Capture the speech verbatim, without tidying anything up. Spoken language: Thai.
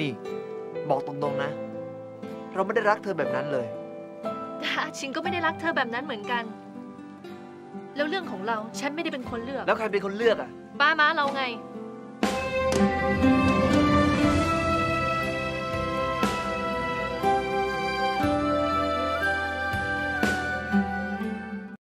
นี่บอกตรงๆนะเราไม่ได้รักเธอแบบนั้นเลยชิงก็ไม่ได้รักเธอแบบนั้นเหมือนกันแล้วเรื่องของเราฉันไม่ได้เป็นคนเลือกแล้วใครเป็นคนเลือกอ่ะป้าม้าเราไง